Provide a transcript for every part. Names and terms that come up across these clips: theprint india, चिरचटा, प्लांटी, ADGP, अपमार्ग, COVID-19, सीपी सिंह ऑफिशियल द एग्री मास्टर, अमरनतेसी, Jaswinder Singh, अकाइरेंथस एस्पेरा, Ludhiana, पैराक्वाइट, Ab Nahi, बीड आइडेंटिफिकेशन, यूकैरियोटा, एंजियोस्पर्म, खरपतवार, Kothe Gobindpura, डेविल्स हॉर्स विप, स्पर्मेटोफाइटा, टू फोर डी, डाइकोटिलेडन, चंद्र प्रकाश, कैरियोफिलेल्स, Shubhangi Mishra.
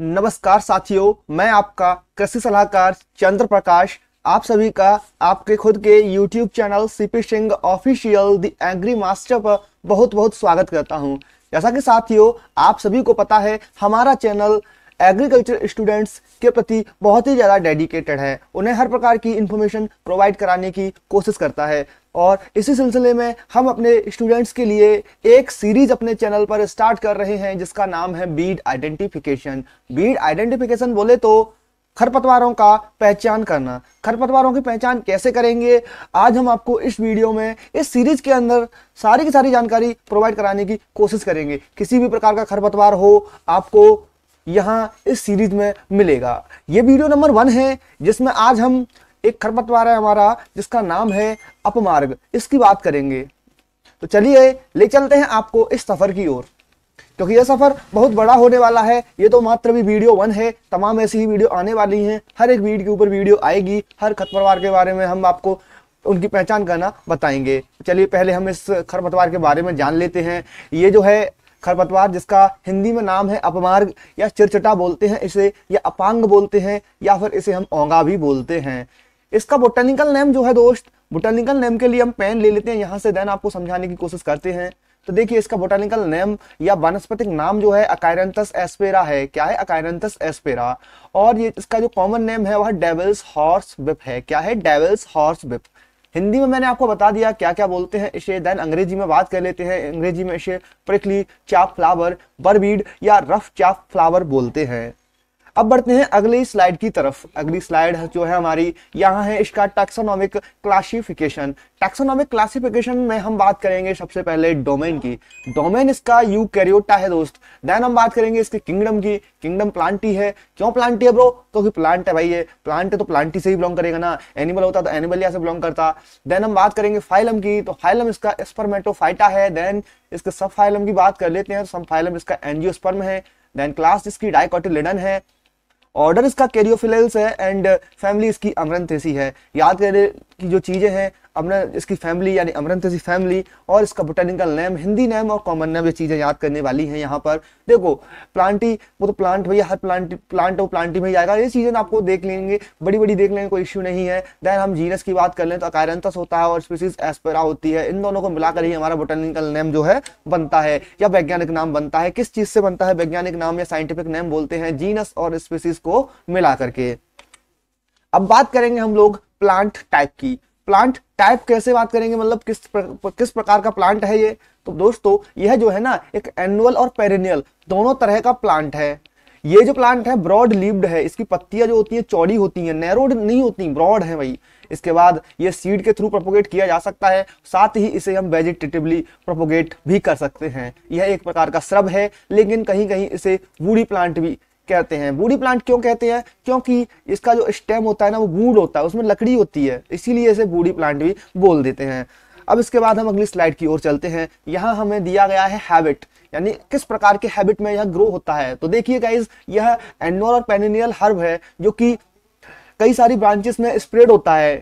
नमस्कार साथियों, मैं आपका कृषि सलाहकार चंद्र प्रकाश आप सभी का आपके खुद के YouTube channel सीपी सिंह ऑफिशियल द एग्री मास्टर पर बहुत बहुत स्वागत करता हूं। जैसा कि साथियों आप सभी को पता है, हमारा चैनल एग्रीकल्चर स्टूडेंट्स के प्रति बहुत ही ज़्यादा डेडिकेटेड है, उन्हें हर प्रकार की इन्फॉर्मेशन प्रोवाइड कराने की कोशिश करता है। और इसी सिलसिले में हम अपने स्टूडेंट्स के लिए एक सीरीज अपने चैनल पर स्टार्ट कर रहे हैं जिसका नाम है बीड आइडेंटिफिकेशन। बीड आइडेंटिफिकेशन बोले तो खरपतवारों का पहचान करना। खरपतवारों की पहचान कैसे करेंगे, आज हम आपको इस वीडियो में इस सीरीज के अंदर सारी की सारी जानकारी प्रोवाइड कराने की कोशिश करेंगे। किसी भी प्रकार का खरपतवार हो आपको यहाँ इस सीरीज में मिलेगा। ये वीडियो नंबर 1 है जिसमें आज हम एक खरपतवार है हमारा जिसका नाम है अपमार्ग, इसकी बात करेंगे। तो चलिए ले चलते हैं आपको इस सफर की ओर, क्योंकि यह सफर बहुत बड़ा होने वाला है। ये तो मात्र भी वीडियो 1 है, तमाम ऐसी ही वीडियो आने वाली हैं। हर एक वीडियो के ऊपर वीडियो आएगी, हर खरपतवार के बारे में हम आपको उनकी पहचान करना बताएंगे। चलिए पहले हम इस खरपतवार के बारे में जान लेते हैं। ये जो है खरपतवार जिसका हिंदी में नाम है अपमार्ग या चिरचटा बोलते हैं इसे, या अपांग बोलते हैं, या फिर इसे हम ओंगा भी बोलते हैं। इसका बोटेनिकल नेम जो है दोस्त, बोटेनिकल नेम के लिए हम पेन ले लेते हैं यहाँ से, देन आपको समझाने की कोशिश करते हैं। तो देखिए इसका बोटेनिकल नेम या वानस्पतिक नाम जो है अकाइरेंथस एस्पेरा है। क्या है? अकाइरेंथस एस्पेरा। और ये इसका जो कॉमन नेम है वह डेविल्स हॉर्स विप है। क्या है? डेविल्स हॉर्स विप। हिंदी में मैंने आपको बता दिया क्या क्या बोलते हैं इसे, देन अंग्रेजी में बात कर लेते हैं। अंग्रेजी में इसे प्रिकली चाप फ्लावर, बर्बीड या रफ चाप फ्लावर बोलते हैं। अब बढ़ते हैं अगली स्लाइड की तरफ। अगली स्लाइड जो है हमारी यहाँ है इसका टैक्सोनॉमिक क्लासिफिकेशन। टैक्सोनॉमिक क्लासिफिकेशन में हम बात करेंगे सबसे पहले डोमेन की। डोमेन इसका यूकैरियोटा है दोस्त। देन हम बात करेंगे इसके किंगडम की। किंगडम प्लांटी है। क्यों प्लांटी है ब्रो? क्योंकि प्लांट है भाई, ये प्लांट है तो प्लांटी से ही बिलोंग करेगा ना। एनिमल होता तो एनिमलिया से बिलोंग करता। देन हम बात करेंगे फाइलम की, तो फाइलम इसका स्पर्मेटोफाइटा है। देन इसके सब फाइलम की बात कर लेते हैं, सब फाइलम इसका एंजियोस्पर्म है। देन क्लास इसकी डाइकोटिलेडन है। ऑर्डर इसका कैरियोफिलेल्स है एंड फैमिली इसकी अमरनतेसी है। याद करें कि जो चीज़ें हैं इसकी फैमिली यानी अमरनतेसी फैमिली, और इसका बोटेनिकल नेम, हिंदी नेम और कॉमन नेम, ये चीज़ें याद करने वाली हैं। यहाँ पर देखो प्लांटी, वो तो प्लांट भैया, हर प्लांट वो प्लांटी में ही जाएगा। ये चीज़ें आपको देख लेंगे, बड़ी बड़ी देख लेंगे, कोई इश्यू नहीं है। दैन हम जीनस की बात कर लें तो अकाइरेंथस होता है और स्पीसीज एस्पेरा होती है। इन दोनों को मिलाकर ही हमारा बोटेनिकल नेम जो है बनता है या वैज्ञानिक नाम बनता है। किस चीज़ से बनता है वैज्ञानिक नाम या साइंटिफिक नेम बोलते हैं? जीनस और स्पीसीज को मिला करके। अब बात करेंगे हम लोग प्लांट टाइप की। प्लांट टाइप कैसे बात करेंगे, मतलब किस प्रकार का प्लांट है ये? तो दोस्तों यह जो है ना एक एनुअल और पेरिनियल दोनों तरह का प्लांट है। ये जो प्लांट है ब्रॉड लीव्ड है, इसकी पत्तियां जो होती है चौड़ी होती हैं, नैरोड नहीं होती, ब्रॉड है भाई। इसके बाद ये सीड के थ्रू प्रोपोगेट किया जा सकता है, साथ ही इसे हम वेजिटेटिवली प्रोपोगेट भी कर सकते हैं। यह एक प्रकार का श्रब है, लेकिन कहीं कहीं इसे वूडी प्लांट भी कहते हैं। वूडी प्लांट क्यों कहते हैं? क्योंकि इसका जो स्टेम होता है ना वो वूड होता है, उसमें लकड़ी होती है, इसीलिए इसे वूडी प्लांट भी बोल देते हैं। अब इसके बाद हम अगली स्लाइड की ओर चलते हैं। यहाँ हमें दिया गया है हैबिट, यानी किस प्रकार के हैबिट में यह ग्रो होता है। तो देखिए गाइस, यह एनुअल और पेरिनियल हर्ब है जो कि कई सारी ब्रांचेस में स्प्रेड होता है।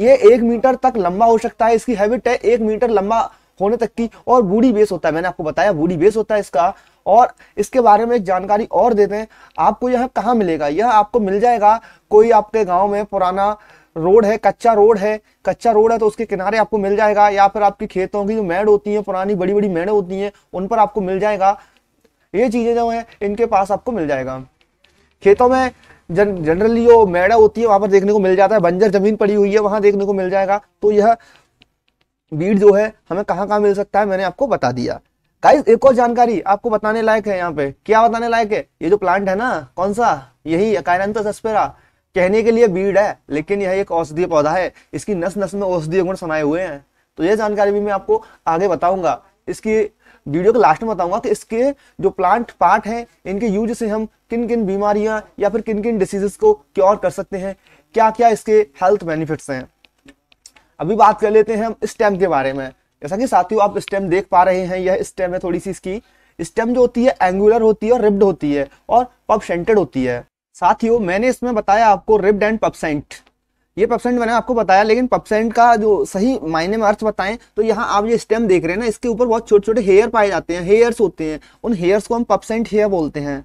ये 1 मीटर तक लंबा हो सकता है, इसकी हैबिट है 1 मीटर लंबा होने तक की, और वूडी बेस होता है। मैंने आपको बताया वूडी बेस होता है इसका। और इसके बारे में एक जानकारी और देते हैं आपको, यह कहाँ मिलेगा? यह आपको मिल जाएगा कोई आपके गांव में पुराना रोड है, कच्चा रोड है तो उसके किनारे आपको मिल जाएगा, या फिर आपके खेतों की जो मेड़ होती हैं, पुरानी बड़ी बड़ी मेड़ें होती हैं, उन पर आपको मिल जाएगा। ये चीज़ें जो हैं इनके पास आपको मिल जाएगा। खेतों में जनरली जो मेड़ा होती है वहाँ पर देखने को मिल जाता है, बंजर जमीन पड़ी हुई है वहाँ देखने को मिल जाएगा। तो यह बीड जो है हमें कहाँ कहाँ मिल सकता है मैंने आपको बता दिया। गाइस एक और जानकारी आपको बताने लायक है यहाँ पे। क्या बताने लायक है? ये जो प्लांट है ना, कौन सा? यही अकाइरेंथस एस्पेरा। कहने के लिए बीड है लेकिन यह एक औषधीय पौधा है, इसकी नस नस में औषधीय गुण समाये हुए हैं। तो यह जानकारी भी मैं आपको आगे बताऊंगा, इसकी वीडियो के लास्ट में बताऊंगा कि इसके जो प्लांट पार्ट हैं इनके यूज से हम किन किन बीमारियां या फिर किन किन डिसीजेस को क्योर कर सकते हैं, क्या क्या इसके हेल्थ बेनिफिट्स हैं। अभी बात कर लेते हैं हम स्टेम के बारे में। जैसा कि साथियों आप स्टेम देख पा रहे हैं, यह स्टेम है थोड़ी सी, इसकी स्टेम जो होती है एंगुलर होती है और रिब्ड होती है और पबसेंटेड होती है। साथियों मैंने इसमें बताया आपको रिब्ड एंड पबसेंट, ये पबसेंट मैंने आपको बताया, लेकिन पबसेंट का जो सही मायने में अर्थ बताएं तो यहाँ आप ये स्टेम देख रहे हैं ना, इसके ऊपर बहुत छोटे छोटे हेयर पाए जाते हैं, हेयर्स होते हैं, उन हेयर्स को हम पबसेंट हेयर बोलते हैं।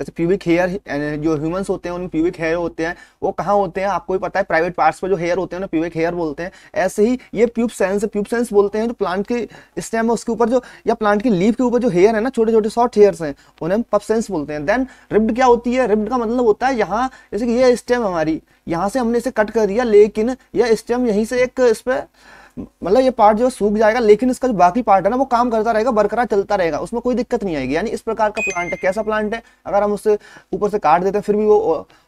जैसे प्यूबिक हेयर जो ह्यूमंस होते हैं उनमें प्यूबिक हेयर होते हैं, वो कहाँ होते हैं आपको भी पता है, प्राइवेट पार्ट्स पर जो हेयर होते हैं उन्हें प्यूबिक हेयर बोलते हैं। ऐसे ही ये प्यूब सेंस बोलते हैं, जो प्लांट के स्टेम है उसके ऊपर जो या प्लांट की लीफ के ऊपर जो हेयर है ना, छोटे छोटे शॉर्ट हेयर्स हैं, उन्हें हम पप सेंस बोलते हैं। देन रिब्ड क्या होती है, रिब्ड का मतलब होता है यहाँ, जैसे कि ये स्टेम हमारी यहाँ से हमने इसे कट कर दिया, लेकिन यह स्टेम यहीं से एक इस पर मतलब ये पार्ट जो सूख जाएगा, लेकिन इसका जो बाकी पार्ट है ना वो काम करता रहेगा, बरकरार चलता रहेगा, उसमें कोई दिक्कत नहीं आएगी। यानी इस प्रकार का प्लांट है। कैसा प्लांट है, अगर हम उससे ऊपर से काट देते हैं फिर भी वो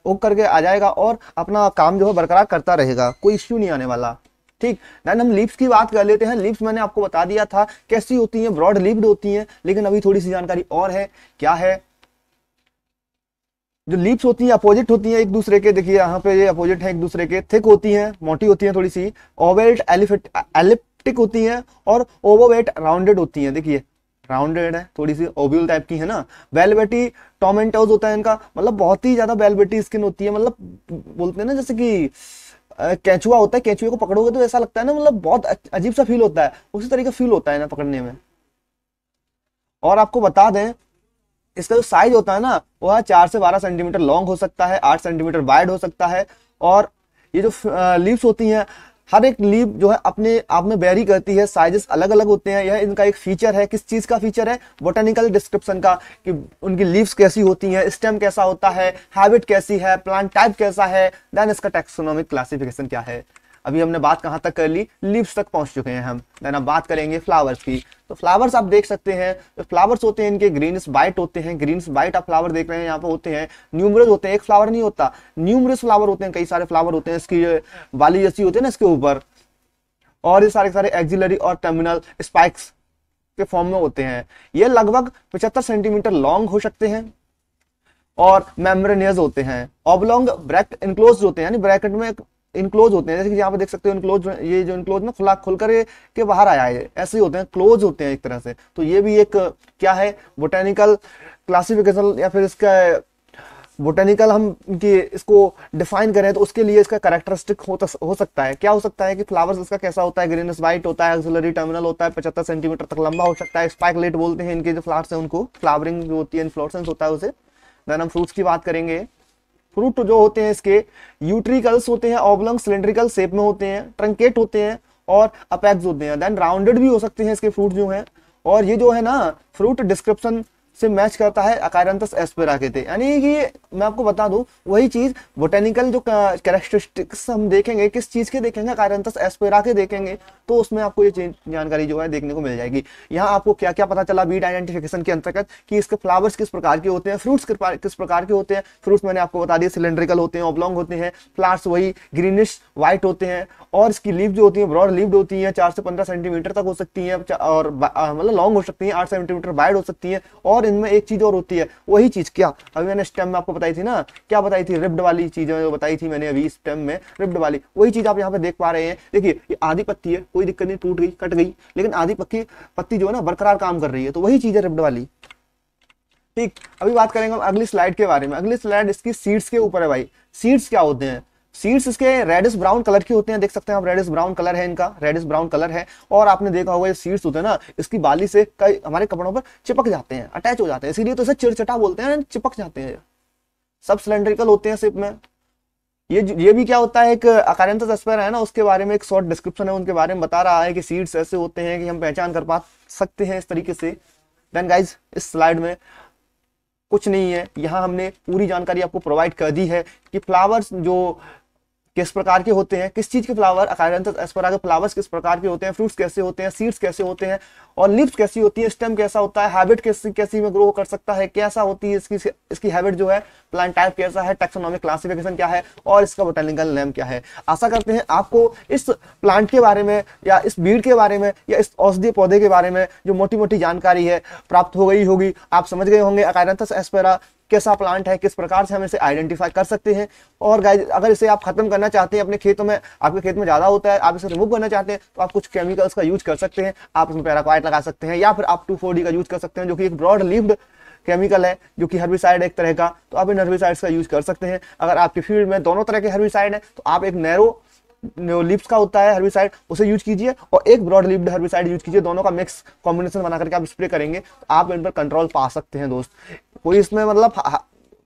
उग करके आ जाएगा और अपना काम जो है बरकरार करता रहेगा, कोई इश्यू नहीं आने वाला। ठीक, देन हम लीव्स की बात कर लेते हैं। लीव्स मैंने आपको बता दिया था कैसी होती है, ब्रॉड लीव्ड होती है, लेकिन अभी थोड़ी सी जानकारी और है। क्या है, जो लीव्स होती हैं अपोजिट होती हैं एक दूसरे के, देखिए यहाँ पे ये अपोजिट हैं एक दूसरे के, थिक होती हैं, मोटी होती हैं थोड़ी सी, ओवेट एलिप्टिक होती हैं और ओवोवेट राउंडेड होती हैं। देखिए राउंडेड है, थोड़ी सी ओव्यूल टाइप की है ना। वेलवेटी टोमेंटोज होता है इनका, मतलब बहुत ही ज्यादा वेलवेटी स्किन होती है, मतलब बोलते हैं ना जैसे कि केंचुआ होता है, केंचुए को पकड़ोगे तो ऐसा लगता है ना, मतलब बहुत अजीब सा फील होता है, उसी तरीके फील होता है ना पकड़ने में। और आपको बता दें इसका जो साइज होता है ना वह 4 से 12 सेंटीमीटर लॉन्ग हो सकता है, 8 सेंटीमीटर वाइड हो सकता है। और ये जो लीव्स होती हैं, हर एक लीव जो है अपने आप में वेरी करती है, साइजेस अलग अलग होते हैं। यह इनका एक फीचर है। किस चीज़ का फीचर है, बोटेनिकल डिस्क्रिप्शन का, कि उनकी लीव्स कैसी होती हैं, स्टेम कैसा होता है, हैबिट कैसी है, प्लांट टाइप कैसा है। देन इसका टैक्सोनॉमिक क्लासिफिकेशन क्या है। अभी हमने बात कहाँ तक कर ली, लीव्स तक पहुँच चुके हैं हम। देन अब बात करेंगे फ्लावर्स की। तो फ्लावर्स आप देख सकते हैं, तो फ्लावर्स होते हैं इनके ग्रीनिश वाइट होते हैं, ग्रीनिश वाइट आप फ्लावर देख रहे हैं यहाँ पे होते हैं। न्यूमरस होते हैं, एक फ्लावर नहीं होता, न्यूमरस फ्लावर होते हैं, कई सारे फ्लावर होते हैं, इसकी वाली जैसी होते हैं ना इसके ऊपर। और ये सारे एक्सिलरी और टर्मिनल स्पाइक्स के फॉर्म में होते हैं। ये लगभग 75 सेंटीमीटर लॉन्ग हो सकते हैं और मेम्ब्रेनियस होते हैं। ऑबलोंग ब्रैकेट इनक्लोज होते हैं, यानी ब्रैकेट में इनक्लोज होते हैं, जैसे कि यहाँ पे देख सकते हो इनक्लोज, ये जो इनक्लोज ना खुला खुलकर के बाहर आया है, ऐसे ही होते हैं, क्लोज होते हैं एक तरह से। तो ये भी एक क्या है, बोटेनिकल क्लासिफिकेशन या फिर इसका बोटेनिकल हम कि इसको डिफाइन करें तो उसके लिए इसका कैरेक्टरिस्टिक हो सकता है। क्या हो सकता है कि फ्लावर्स इसका कैसा होता है, ग्रीनिश वाइट होता है, एक्सिलरी टर्मिनल होता है, 75 सेंटीमीटर तक लंबा हो सकता है, स्पाइकलेट बोलते हैं इनके जो फ्लावर्स हैं उनको, फ्लावरिंग जो होती है इन्फ्लोरेसेंस होता है उसे। देन हम फ्रूट्स की बात करेंगे। फ्रूट जो होते हैं इसके यूट्रिकल्स होते हैं, ऑब्लॉन्ग सिलेंड्रिकल शेप में होते हैं, ट्रंकेट होते हैं और अपैक्स होते हैं। देन राउंडेड भी हो सकते हैं इसके फ्रूट जो हैं। और ये जो है ना फ्रूट डिस्क्रिप्शन से मैच करता है अकाइरेंथस एस्पेरा के थे। यानी कि मैं आपको बता दूं वही चीज़ बोटेनिकल जो कैरेक्टरिस्टिक्स हम देखेंगे, किस चीज़ के देखेंगे, अकाइरेंथस एस्पेरा के देखेंगे, तो उसमें आपको ये जानकारी जो है देखने को मिल जाएगी। यहाँ आपको क्या क्या पता चला बीड आइडेंटिफिकेशन के अंतर्गत, कि इसके फ्लावर्स किस प्रकार के होते हैं, फ्रूट्स किस प्रकार के होते हैं। फ्रूट्स मैंने आपको बता दिया सिलेंड्रिकल होते हैं, ओब्लॉन्ग होते हैं, फ्लावर्स वही ग्रीनिश वाइट होते हैं और इसकी लीव जो होती है ब्रॉड लीव्ड होती हैं, 4 से 15 सेंटीमीटर तक हो सकती हैं और मतलब लॉन्ग हो सकती हैं, 8 सेंटीमीटर वाइड हो सकती हैं। और इनमें एक चीज और होती है, वही चीज क्या अभी मैंने स्टेम में आपको बताई थी ना, क्या बताई थी, रिब्ड वाली चीजें जो बताई थी मैंने अभी स्टेम में रिब्ड वाली, वही चीज आप यहाँ पे देख पा रहे हैं। देखिए ये आधी पत्ती है, कोई दिक्कत नहीं, टूट गई कट गई, लेकिन आधी पक्की पत्ती जो है ना बरकरार काम कर रही है, तो वही चीज है रिब्ड वाली। ठीक, अभी बात करेंगे हम अगली स्लाइड के बारे में। अगली स्लाइड इसकी सीड्स के ऊपर है भाई। सीड्स क्या होते हैं, सीड्स इसके रेडिश ब्राउन कलर के होते हैं, देख सकते हैं आप, रेडिश ब्राउन कलर है इनका, रेडिश ब्राउन कलर है। और आपने देखा होगा ये सीड्स होते हैं ना, इसकी बाली से कई हमारे कपड़ों पर चिपक जाते हैं, अटैच हो जाते हैं, इसीलिए तो इसे चिरचटा बोलते हैं, चिपक जाते हैं। सब सिलेंड्रिकल होते हैं शेप में। ये भी क्या होता है, एक अकाइरेंथस एस्पेरा है ना, उसके बारे में एक शॉर्ट डिस्क्रिप्शन है, उनके बारे में बता रहा है कि सीड्स ऐसे होते हैं कि हम पहचान कर पा सकते हैं इस तरीके से। देन गाइज इस स्लाइड में कुछ नहीं है, यहाँ हमने पूरी जानकारी आपको प्रोवाइड कर दी है कि फ्लावर्स जो किस प्रकार के होते हैं, किस चीज़ के फ्लावर, अकाइरेंथस एस्पेरा के फ्लावर्स किस प्रकार के होते हैं, फ्रूट्स कैसे होते हैं, सीड्स कैसे होते हैं और लीव्स कैसी होती है, स्टेम कैसा होता है, हैबिट कैसी में ग्रो कर सकता है, कैसा होती है इसकी हैबिट जो है, प्लांट टाइप कैसा है, टैक्सोनॉमिक क्लासिफिकेशन क्या है और इसका बोटेनिकल नेम क्या है। आशा करते हैं आपको इस प्लांट के बारे में या इस बीड के बारे में या इस औषधीय पौधे के बारे में जो मोटी मोटी जानकारी है प्राप्त हो गई होगी। आप समझ गए होंगे अकाइरेंथस एस्पेरा कैसा प्लांट है, किस प्रकार से हम इसे आइडेंटिफाई कर सकते हैं। और गाइस अगर इसे आप खत्म करना चाहते हैं अपने खेतों में, आपके खेत में ज़्यादा होता है, आप इसे रिमूव करना चाहते हैं तो आप कुछ केमिकल्स का यूज कर सकते हैं। आप इसमें पैराक्वाइट लगा सकते हैं या फिर आप 2,4-D का यूज कर सकते हैं, जो कि एक ब्रॉड लीव्ड केमिकल है, जो कि हर्बिसाइड एक तरह का, तो आप इन हर्बिसाइड्स का यूज कर सकते हैं। अगर आपके फील्ड में दोनों तरह के हर्बिसाइड है तो आप एक नैरो लीव्स का होता है हर्बिसाइड उसे यूज कीजिए और एक ब्रॉड लीव्ड हर्बिसाइड यूज कीजिए, दोनों का मिक्स कॉम्बिनेशन बना करके आप स्प्रे करेंगे तो आप इन पर कंट्रोल पा सकते हैं। दोस्त कोई इसमें मतलब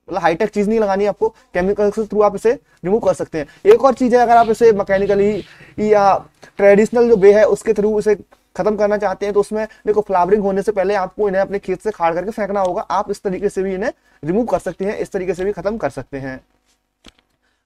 मतलब हाईटेक चीज नहीं लगानी आपको, केमिकल के थ्रू आप इसे रिमूव कर सकते हैं। एक और चीज है, अगर आप इसे मैकेनिकली या ट्रेडिशनल जो वे है उसके थ्रू इसे खत्म करना चाहते हैं तो उसमें देखो फ्लावरिंग होने से पहले आपको इन्हें अपने खेत से खाड़ करके फेंकना होगा। आप इस तरीके से भी इन्हें रिमूव कर सकते हैं, इस तरीके से भी खत्म कर सकते हैं।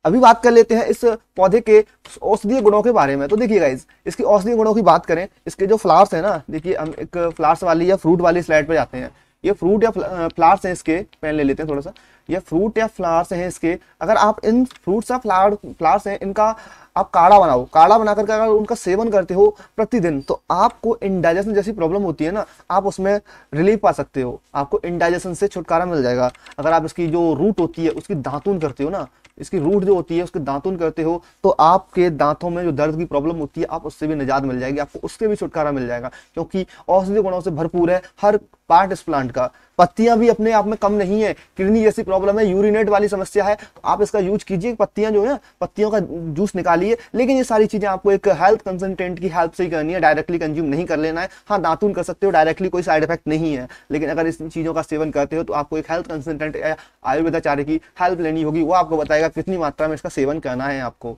अभी बात कर लेते हैं इस पौधे के औषधीय गुणों के बारे में। तो देखिए गाइज, इसकी औषधीय गुणों की बात करें, इसके जो फ्लावर्स है ना, देखिए हम एक फ्लावर्स वाली या फ्रूट वाली स्लाइड पर जाते हैं। ये फ्रूट या फ्लावर्स हैं इसके, पेन ले लेते हैं थोड़ा सा, ये फ्रूट या फ्लावर्स हैं इसके। अगर आप इन फ्रूट्स या फ्लावर्स हैं इनका आप काढ़ा बनाओ, काढ़ा बनाकर अगर उनका सेवन करते हो प्रतिदिन तो आपको इंडाइजेशन जैसी प्रॉब्लम होती है ना, आप उसमें रिलीफ पा सकते हो, आपको इंडाइजेशन से छुटकारा मिल जाएगा। अगर आप इसकी जो रूट होती है उसकी दातुन करते हो ना, इसकी रूट जो होती है उसकी दातुन करते हो तो आपके दांतों में जो दर्द की प्रॉब्लम होती है आप उससे भी निजात मिल जाएगी, आपको उसके भी छुटकारा मिल जाएगा, क्योंकि औषधीय गुणों से भरपूर है हर पार्ट इस प्लांट का। पत्तियां भी अपने आप में कम नहीं है, किडनी जैसी प्रॉब्लम है, यूरिनेट वाली समस्या है, आप इसका यूज कीजिए, पत्तियां जो है पत्तियों का जूस निकालिए। लेकिन ये सारी चीजें आपको एक हेल्थ कंसल्टेंट की हेल्प से ही करनी है, डायरेक्टली कंज्यूम नहीं कर लेना है। हाँ, दातुन कर सकते हो डायरेक्टली, कोई साइड इफेक्ट नहीं है, लेकिन अगर इन चीजों का सेवन करते हो तो आपको एक हेल्थ कंसल्टेंट या आयुर्वेदाचार्य की हेल्प लेनी होगी, वो आपको बताएगा कितनी मात्रा में इसका सेवन करना है आपको।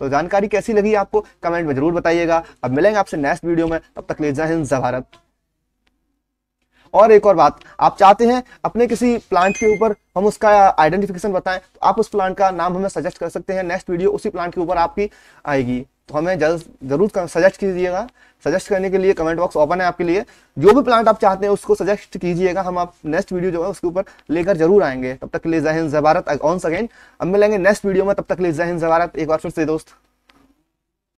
तो जानकारी कैसी लगी आपको कमेंट में जरूर बताइएगा। अब मिलेंगे आपसे नेक्स्ट वीडियो में, तब तक ले जय हिंद जय भारत। और एक और बात, आप चाहते हैं अपने किसी प्लांट के ऊपर हम उसका आइडेंटिफिकेशन बताएं तो आप उस प्लांट का नाम हमें सजेस्ट कर सकते हैं, नेक्स्ट वीडियो उसी प्लांट के ऊपर आपकी आएगी, तो हमें जरूर सजेस्ट कीजिएगा। सजेस्ट करने के लिए कमेंट बॉक्स ओपन है आपके लिए, जो भी प्लांट आप चाहते हैं उसको सजेस्ट कीजिएगा, हम आप नेक्स्ट वीडियो जो है उसके ऊपर लेकर जरूर आएंगे। तब तक के लिए जय हिंद जय भारत। ऑन सेकेंड अब मिलेंगे नेक्स्ट वीडियो में, तब तक के लिए जय हिंद जय भारत। एक बार फिर से दोस्त।